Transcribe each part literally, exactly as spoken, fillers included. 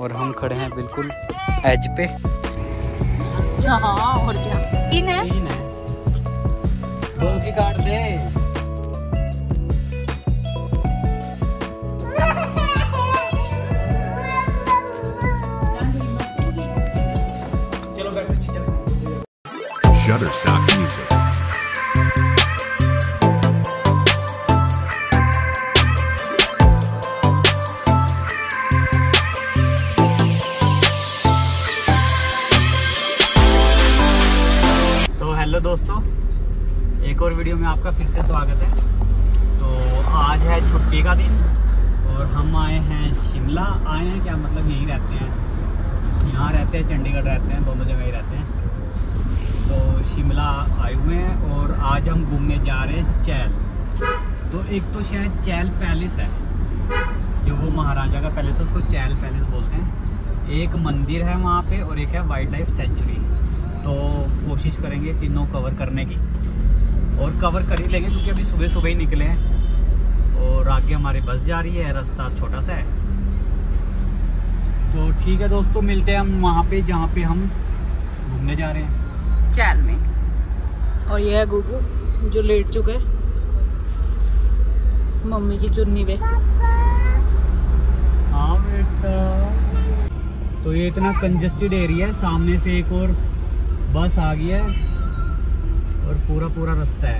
और हम खड़े हैं बिल्कुल एज पे। हाँ और क्या, तीन है, तीन है। दो की कार से चलो शटरस्टॉक म्यूजिक। दोस्तों एक और वीडियो में आपका फिर से स्वागत है। तो आज है छुट्टी का दिन और हम आए हैं शिमला। आए हैं क्या मतलब, यहीं रहते हैं, यहाँ रहते हैं, चंडीगढ़ रहते हैं, दोनों जगह ही रहते हैं। तो शिमला आए हुए हैं और आज हम घूमने जा रहे हैं चैल। तो एक तो शायद चैल पैलेस है, जो वो महाराजा का पैलेस है, उसको चैल पैलेस बोलते हैं। एक मंदिर है वहाँ पर और एक है वाइल्ड लाइफ सेंचुरी। तो कोशिश करेंगे तीनों कवर करने की, और कवर कर ही लेंगे क्योंकि अभी सुबह सुबह ही निकले हैं और आगे हमारी बस जा रही है, रास्ता छोटा सा है। तो ठीक है दोस्तों, मिलते हैं हम वहाँ पे जहाँ पे हम घूमने जा रहे हैं चैल में। और यह है गुगू जो लेट चुका है मम्मी की चुन्नी पे। हाँ बेटा, तो ये इतना कंजस्टेड एरिया है, सामने से एक और बस आ गई है और पूरा पूरा रास्ता है।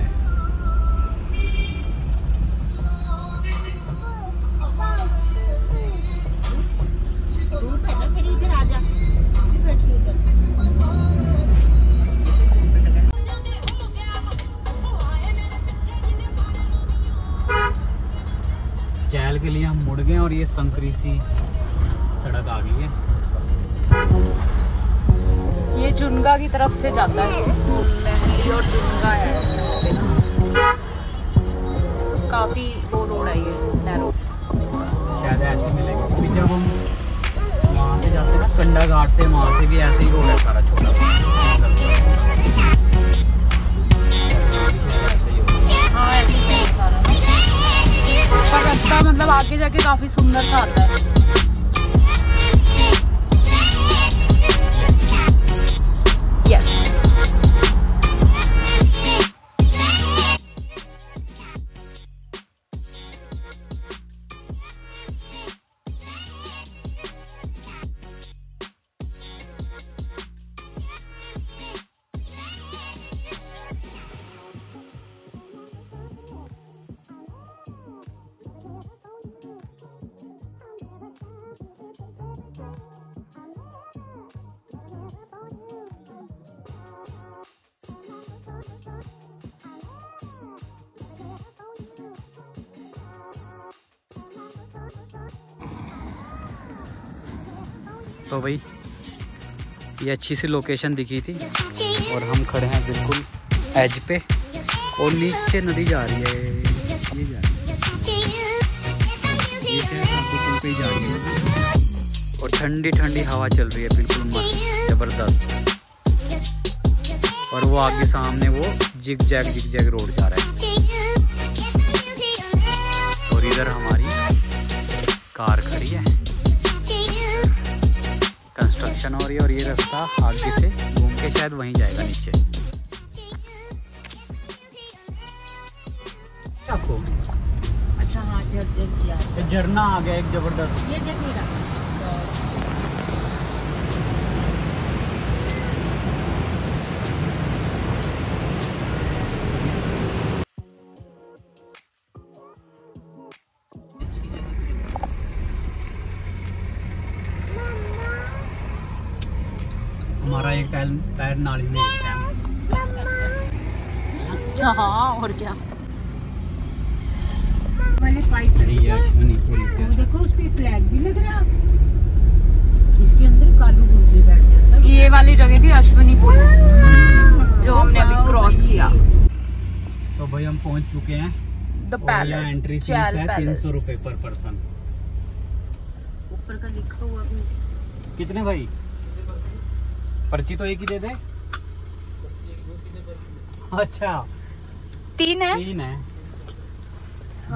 चैल के लिए हम मुड़ गए और ये संकरी सी सड़क आ गई है, ये जुनगा की तरफ से जाता है। महली और जुनगा है, काफी वो रोड है ये नैरो, शायद ऐसे मिलेगा। तो जब हम वहाँ से जाते हैं ना कंडाघाट से, वहाँ से भी ऐसे ही रोड है सारा छोटा सा। हाँ ऐसे ही है सारा, पर रास्ता मतलब आगे जाके काफी सुंदर सा आता है। तो भाई ये अच्छी सी लोकेशन दिखी थी और हम खड़े हैं बिल्कुल एज पे और नीचे नदी जा रही है, ये जा रही है, ये जा रही है और ठंडी ठंडी हवा चल रही है, बिल्कुल मस्त ज़बरदस्त। और वो आगे सामने वो zig zag zig zag road जा रहा है और इधर हमारी कार खड़ी है, कंस्ट्रक्शन हो रही है और ये रास्ता आगे से घूम के शायद वहीं जाएगा नीचे। आपको अच्छा, हाँ जब झरना आ गया एक जबरदस्त, ये देख मेरा हमारा एक टाइम पैर नाली में एक टाइम। हाँ और क्या, मैंने फाइट करी है अश्वनी पुल पे, देखो उस पे फ्लैग भी लग रहा, इसके अंदर कालू गुंडी बैठ जाता है। ये वाली जगह थी अश्वनी पुल जो हमने अभी क्रॉस किया। तो भाई हम पहुंच चुके हैं द पैलेस। एंट्री फीस है तीन सौ रुपए पर पर्सन, ऊपर का लिखा हुआ भी। कितने भाई, पर्ची तो एक ही दे दे। अच्छा तीन है, तीन है। हाँ।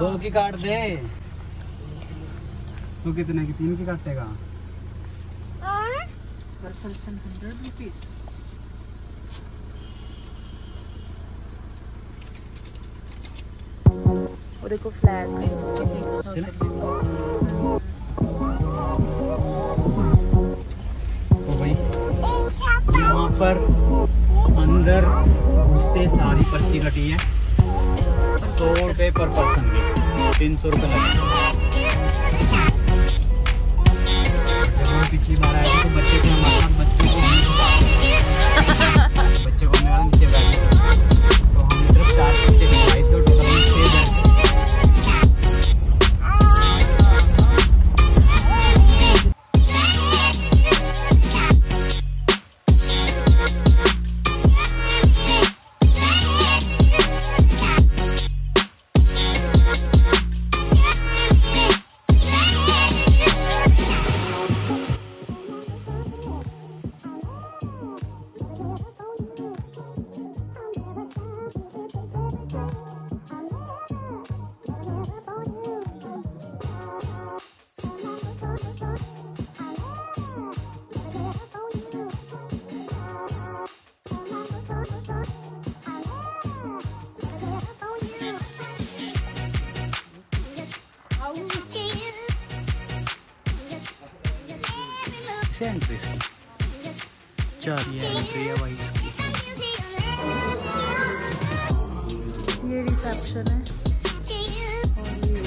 दो की काट दे, तो कितने की तीन की काटेगा? per person one hundred rupees. और देखो फ्लैग्स तो भाई यहाँ पर अंदर घुसते सारी पर्ची कटी है सौ रुपये पर पर्सन की, तीन सौ रुपये लगे। पिछली बार आए थे तो बच्चे को हमारे बच्चे को बच्चे को हमारे नीचे बैठे तो हम सिर्फ चार बच्चे दिखाए थे और टोटल में छः बैठे। ये रिसेप्शन है और ये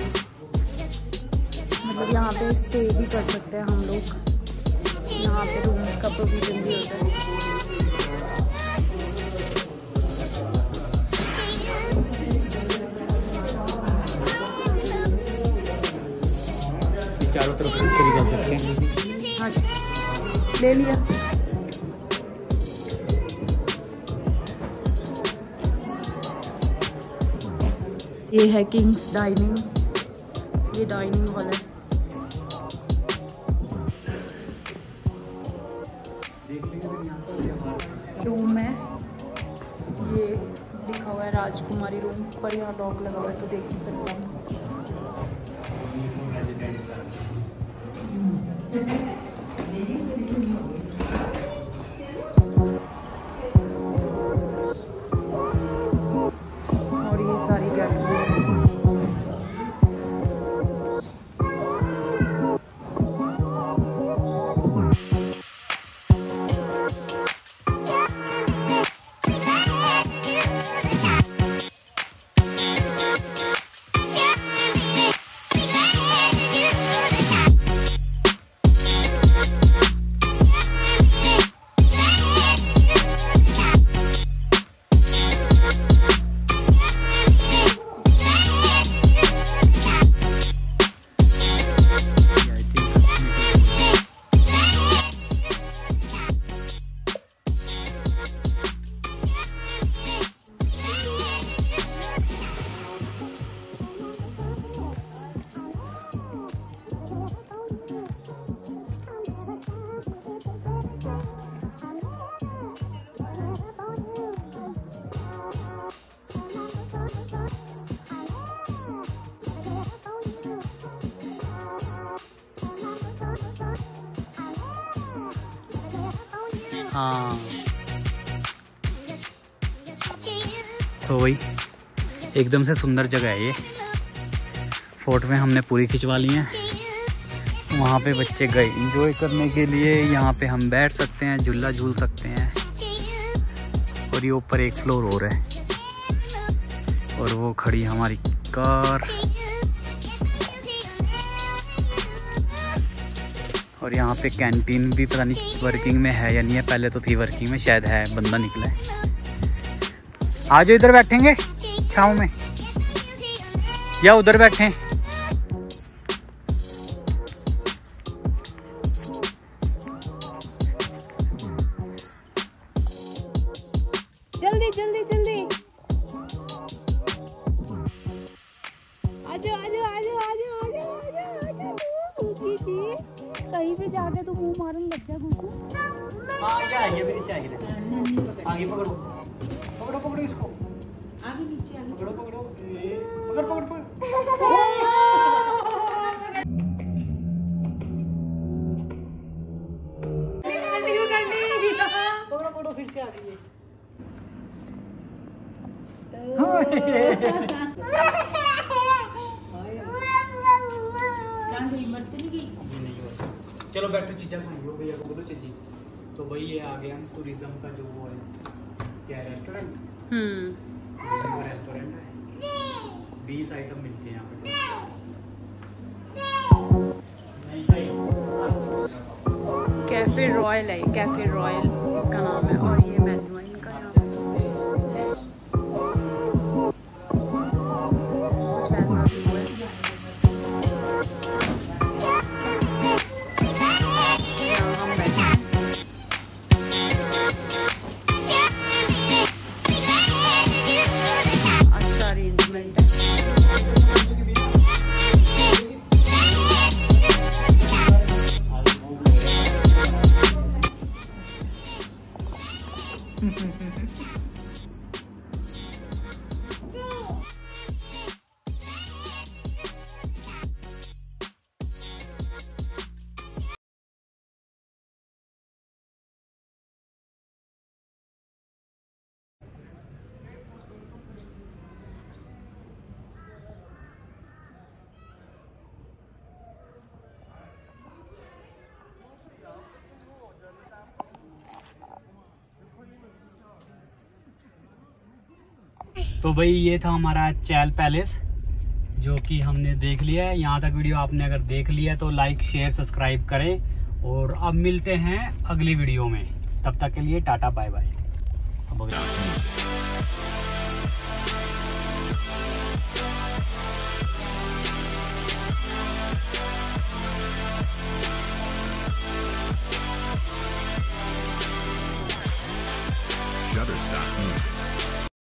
मतलब यहाँ पे स्टे भी कर सकते हैं हम लोग। यहाँ पे रूम्स का प्रोविजन भी होता है। चारों तरफ खरीद कर सकते हैं। हाँ जी ले लिया। ये है किंग्स डाइनिंग, ये डाइनिंग हॉल है। रूम है ये, लिखा हुआ है राजकुमारी रूम, पर यहाँ लॉक लगा हुआ है तो देख नहीं सकता हूँ। सारी गैलरी हाँ। तो वही एकदम से सुंदर जगह है ये। फोटो में हमने पूरी खिंचवा ली है। वहाँ पे बच्चे गए इंजॉय करने के लिए। यहाँ पे हम बैठ सकते हैं, झूला झूल सकते हैं। और ये ऊपर एक फ्लोर हो रहा है और वो खड़ी हमारी कार। और यहाँ पे कैंटीन भी पता नहीं वर्किंग में है या नहीं है, पहले तो थी वर्किंग में, शायद है, बंदा निकला है। आ जाओ इधर बैठेंगे छाँव में या उधर बैठें। जल्दी जल्दी जल्दी आ जाओ आ जाओ आ जाओ आ जाओ आ जाओ आ जाओ कुकी जी। कहीं पे जाके तो मुंह मारने लग जा कुछ। हां ये आगे मेरी चाहिए, आगे पकड़ो पकड़ो पकड़ो इसको, आगे नीचे आगे पकड़ो पकड़ो पकड़ पकड़ पकड़। कैसे आ रही है? चलो बैठ तो चीज़ा खाने लो भैया को बोलो चीज़ी। तो वही है आ गया हम टूरिज्म का जो वो है क्या रेस्टोरेंट। हम्म रेस्टोरेंट है, बीस आइटम मिलते हैं यहाँ पे। कैफे रॉयल है, कैफे रॉयल इसका नाम है और ये मेन्यू है। तो भाई ये था हमारा चैल पैलेस जो कि हमने देख लिया है। यहाँ तक वीडियो आपने अगर देख लिया तो लाइक शेयर सब्सक्राइब करें और अब मिलते हैं अगली वीडियो में। तब तक के लिए टाटा बाय बाय। अब Shutterstock Music